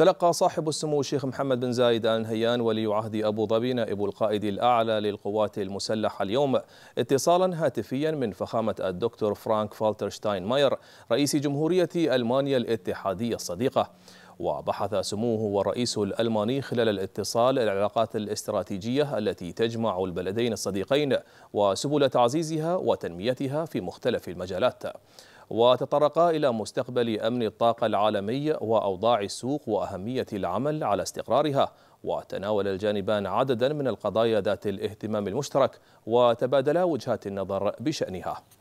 تلقى صاحب السمو الشيخ محمد بن زايد آل نهيان ولي عهد أبو ظبي نائب القائد الأعلى للقوات المسلحة اليوم اتصالا هاتفيا من فخامة الدكتور فرانك فالترشتاين ماير رئيس جمهورية ألمانيا الاتحادية الصديقة. وبحث سموه والرئيس الألماني خلال الاتصال العلاقات الاستراتيجية التي تجمع البلدين الصديقين وسبل تعزيزها وتنميتها في مختلف المجالات. وتطرقا إلى مستقبل أمن الطاقة العالمي وأوضاع السوق وأهمية العمل على استقرارها، وتناول الجانبان عددا من القضايا ذات الاهتمام المشترك وتبادلا وجهات النظر بشأنها.